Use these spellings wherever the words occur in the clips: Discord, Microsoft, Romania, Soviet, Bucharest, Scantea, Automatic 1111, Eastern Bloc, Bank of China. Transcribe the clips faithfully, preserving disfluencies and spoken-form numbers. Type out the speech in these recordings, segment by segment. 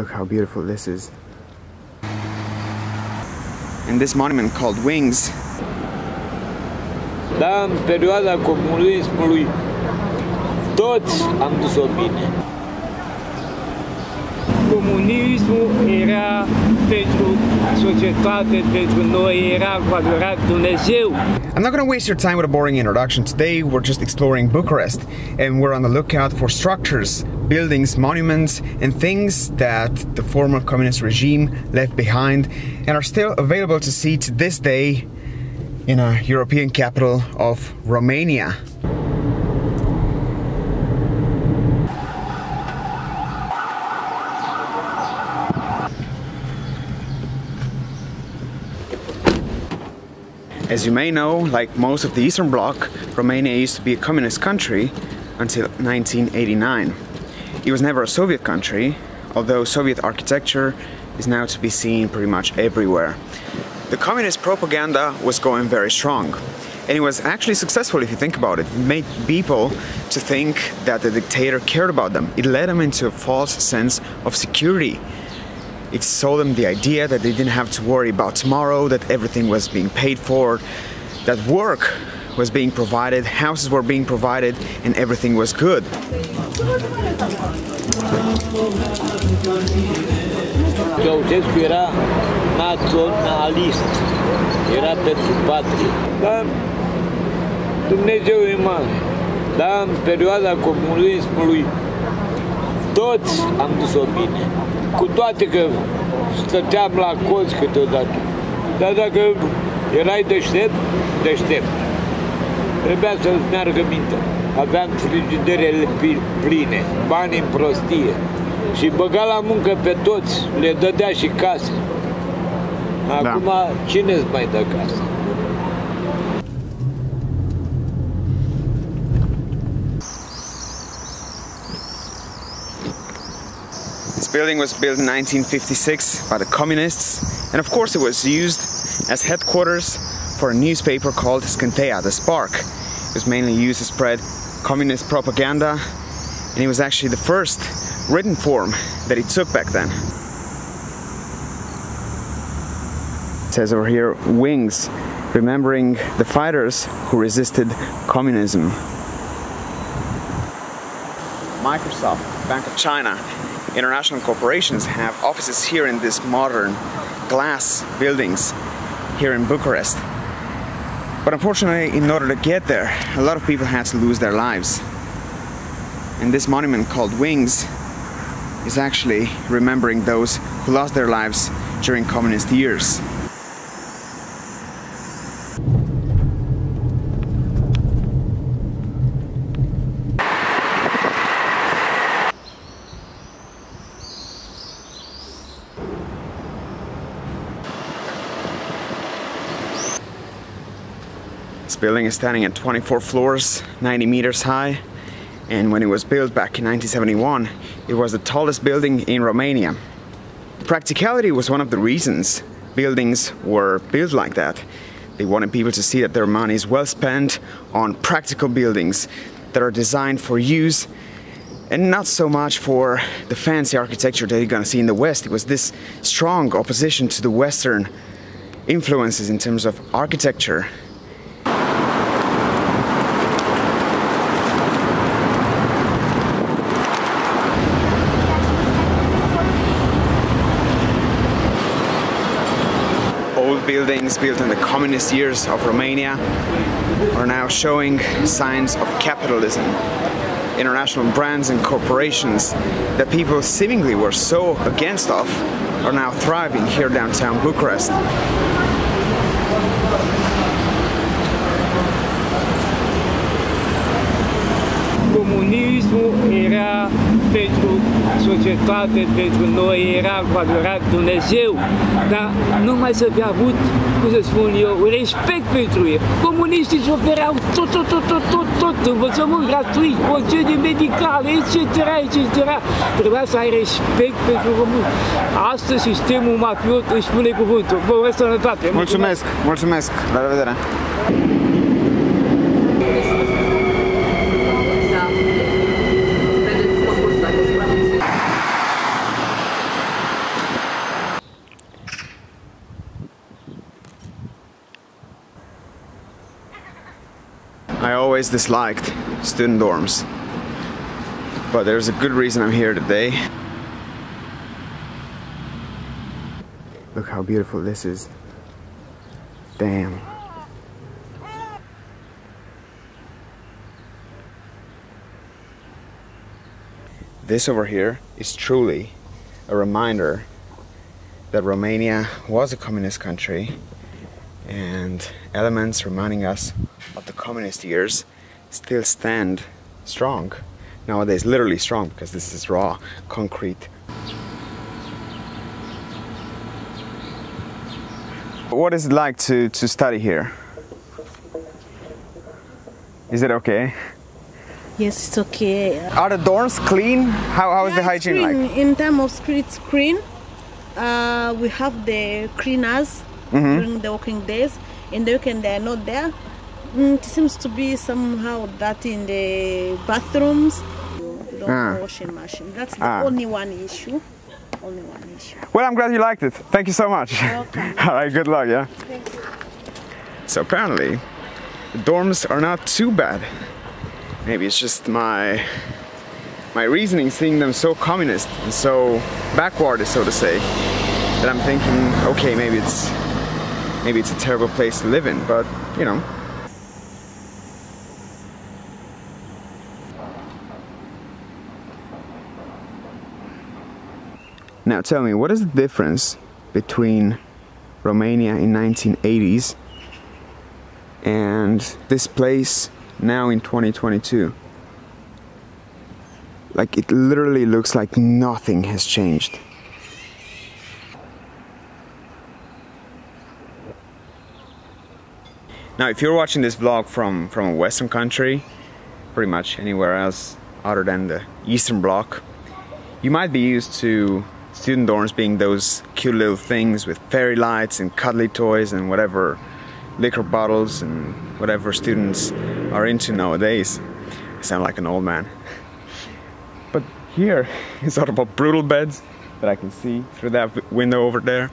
Look how beautiful this is. And this monument called Wings. Da, în perioada comunismului, toți am dus bine. Comunismul era pentru societate, pentru noi era cu adevărat Dumnezeu. I'm not going to waste your time with a boring introduction. Today we're just exploring Bucharest and we're on the lookout for structures, buildings, monuments and things that the former communist regime left behind and are still available to see to this day in a European capital of Romania. As you may know, like most of the Eastern Bloc, Romania used to be a communist country until nineteen eighty-nine. It was never a Soviet country, although Soviet architecture is now to be seen pretty much everywhere. The communist propaganda was going very strong, and it was actually successful if you think about it. It made people to think that the dictator cared about them. It led them into a false sense of security. It sold them the idea that they didn't have to worry about tomorrow, that everything was being paid for, that work was being provided, houses were being provided, and everything was good. Naționalist, era pentru patrie. Dar Dumnezeu e mare. Dar în perioada comunismului toți am dus-o bine. Cu toate că stăteam la cozi câteodată. Dar dacă erai deștept, deștept. Trebuia să-ți meargă mintea. Aveam frigiderele pline, bani în prostie. Și băga la muncă pe toți, le dădea și case. Acum, da. Cine-ți mai dă casă? This building was built in nineteen fifty-six by the communists, and of course it was used as headquarters for a newspaper called Scantea, the Spark. It was mainly used to spread communist propaganda, and it was actually the first written form that it took back then. It says over here, Wings, remembering the fighters who resisted communism. Microsoft, Bank of China, international corporations have offices here in these modern glass buildings here in Bucharest. But unfortunately, in order to get there, a lot of people had to lose their lives. And this monument called Wings is actually remembering those who lost their lives during communist years. This building is standing at twenty-four floors, ninety meters high, and when it was built back in nineteen seventy-one, it was the tallest building in Romania. Practicality was one of the reasons buildings were built like that. They wanted people to see that their money is well spent on practical buildings that are designed for use and not so much for the fancy architecture that you're gonna see in the West. It was this strong opposition to the Western influences in terms of architecture. Buildings built in the communist years of Romania are now showing signs of capitalism. International brands and corporations that people seemingly were so against of are now thriving here downtown Bucharest. Comunismul era pentru societate, pentru noi era cu adevărat Dumnezeu, dar nu mai să fi avut, cum să spun eu, respect pentru el. Comuniștii își ofereau tot, tot, tot, tot, tot, tot, învățământ gratuit, concedii medicale, et cetera, et cetera. Trebuia să ai respect pentru român. Astăzi sistemul mafiot își pune cuvântul. Vă urez sănătate! Mulțumesc! Mulțumesc! La revedere! always disliked student dorms, but there's a good reason I'm here today. Look how beautiful this is. Damn. This over here is truly a reminder that Romania was a communist country, and elements reminding us of the communist years still stand strong. Nowadays, literally strong, because this is raw, concrete. What is it like to, to study here? Is it okay? Yes, it's okay. Are the dorms clean? How, how yeah, is the hygiene clean. Like? In terms of street, it's clean. Uh, we have the cleaners mm-hmm. during the working days. In the weekend, they are not there. Mm, it seems to be somehow dirty in the bathrooms. We don't ah. have washing machine. That's the ah. only one issue. Only one issue. Well, I'm glad you liked it. Thank you so much. You're welcome. All right, good luck, yeah? Thank you. So apparently, the dorms are not too bad. Maybe it's just my my reasoning, seeing them so communist and so backward, so to say, that I'm thinking, okay, maybe it's maybe it's a terrible place to live in, but you know. Now tell me, what is the difference between Romania in nineteen eighties and this place now in twenty twenty-two? Like, it literally looks like nothing has changed. Now, if you're watching this vlog from, from a Western country, pretty much anywhere else other than the Eastern Bloc, you might be used to student dorms being those cute little things with fairy lights and cuddly toys and whatever liquor bottles and whatever students are into nowadays. I sound like an old man. But here, it's all about brutal beds that I can see through that window over there.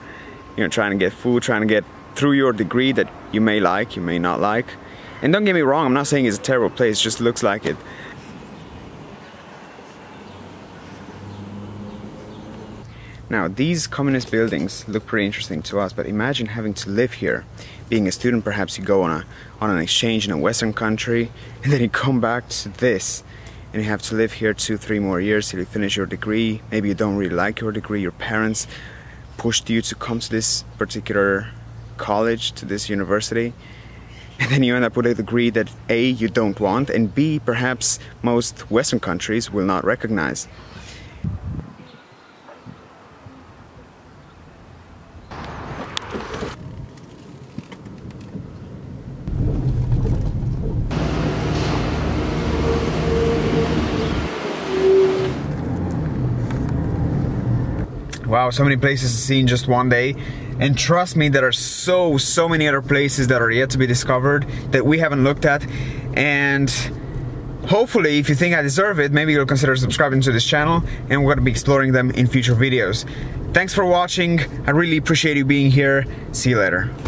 You know, trying to get food, trying to get through your degree that you may like, you may not like. And don't get me wrong, I'm not saying it's a terrible place, it just looks like it. Now, these communist buildings look pretty interesting to us, but imagine having to live here. Being a student, perhaps you go on, a, on an exchange in a Western country, and then you come back to this, and you have to live here two, three more years till you finish your degree. Maybe you don't really like your degree, your parents pushed you to come to this particular college, to this university, and then you end up with a degree that A, you don't want, and B, perhaps most Western countries will not recognize. Wow, so many places to see in just one day, and trust me, there are so so many other places that are yet to be discovered that we haven't looked at. And hopefully, if you think I deserve it, maybe you'll consider subscribing to this channel, and we're going to be exploring them in future videos. Thanks for watching. I really appreciate you being here. See you later.